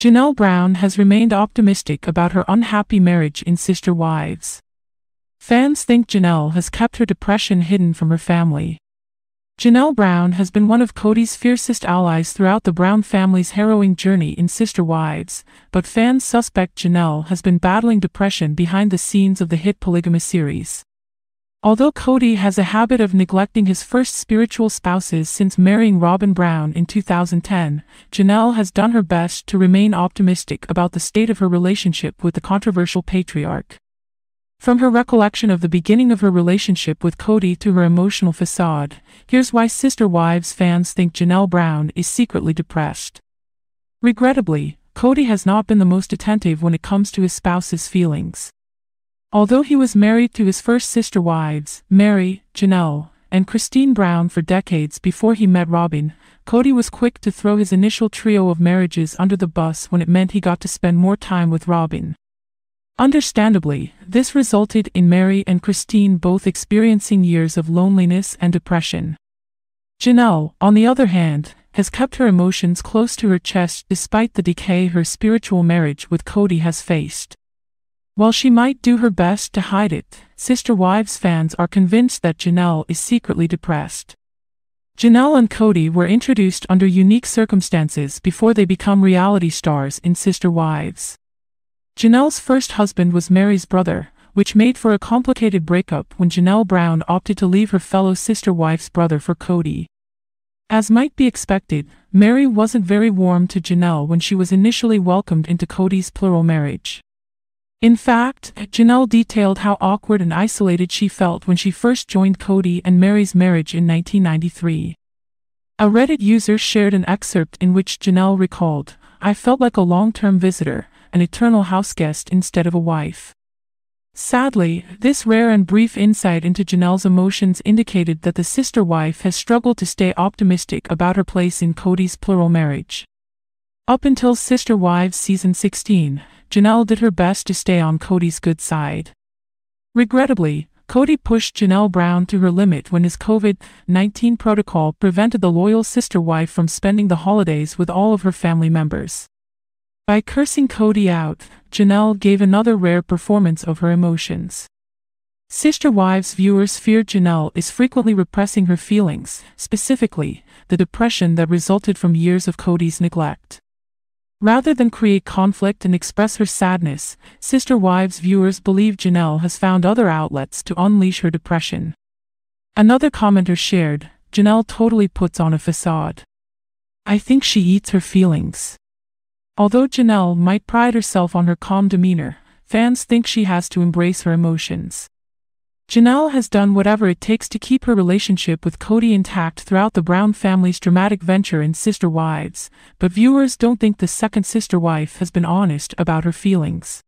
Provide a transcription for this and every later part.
Janelle Brown has remained optimistic about her unhappy marriage in Sister Wives. Fans think Janelle has kept her depression hidden from her family. Janelle Brown has been one of Kody's fiercest allies throughout the Brown family's harrowing journey in Sister Wives, but fans suspect Janelle has been battling depression behind the scenes of the hit polygamy series. Although Kody has a habit of neglecting his first spiritual spouses since marrying Robyn Brown in 2010, Janelle has done her best to remain optimistic about the state of her relationship with the controversial patriarch. From her recollection of the beginning of her relationship with Kody to her emotional facade, here's why Sister Wives fans think Janelle Brown is secretly depressed. Regrettably, Kody has not been the most attentive when it comes to his spouse's feelings. Although he was married to his first sister wives, Meri, Janelle, and Christine Brown for decades before he met Robyn, Kody was quick to throw his initial trio of marriages under the bus when it meant he got to spend more time with Robyn. Understandably, this resulted in Meri and Christine both experiencing years of loneliness and depression. Janelle, on the other hand, has kept her emotions close to her chest despite the decay her spiritual marriage with Kody has faced. While she might do her best to hide it, Sister Wives fans are convinced that Janelle is secretly depressed. Janelle and Kody were introduced under unique circumstances before they become reality stars in Sister Wives. Janelle's first husband was Meri's brother, which made for a complicated breakup when Janelle Brown opted to leave her fellow Sister Wives' brother for Kody. As might be expected, Meri wasn't very warm to Janelle when she was initially welcomed into Kody's plural marriage. In fact, Janelle detailed how awkward and isolated she felt when she first joined Kody and Meri's marriage in 1993. A Reddit user shared an excerpt in which Janelle recalled, "I felt like a long-term visitor, an eternal houseguest instead of a wife." Sadly, this rare and brief insight into Janelle's emotions indicated that the sister wife has struggled to stay optimistic about her place in Kody's plural marriage. Up until Sister Wives Season 16, Janelle did her best to stay on Kody's good side. Regrettably, Kody pushed Janelle Brown to her limit when his COVID-19 protocol prevented the loyal sister wife from spending the holidays with all of her family members. By cursing Kody out, Janelle gave another rare performance of her emotions. Sister Wives viewers fear Janelle is frequently repressing her feelings, specifically, the depression that resulted from years of Kody's neglect. Rather than create conflict and express her sadness, Sister Wives viewers believe Janelle has found other outlets to unleash her depression. Another commenter shared, "Janelle totally puts on a facade. I think she eats her feelings." Although Janelle might pride herself on her calm demeanor, fans think she has to embrace her emotions. Janelle has done whatever it takes to keep her relationship with Kody intact throughout the Brown family's dramatic venture in Sister Wives, but viewers don't think the second sister wife has been honest about her feelings.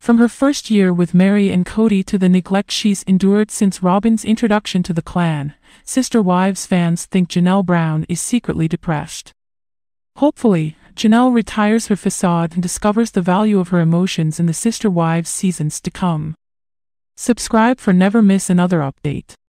From her first year with Meri and Kody to the neglect she's endured since Robyn's introduction to the clan, Sister Wives fans think Janelle Brown is secretly depressed. Hopefully, Janelle retires her facade and discovers the value of her emotions in the Sister Wives seasons to come. Subscribe for never miss another update.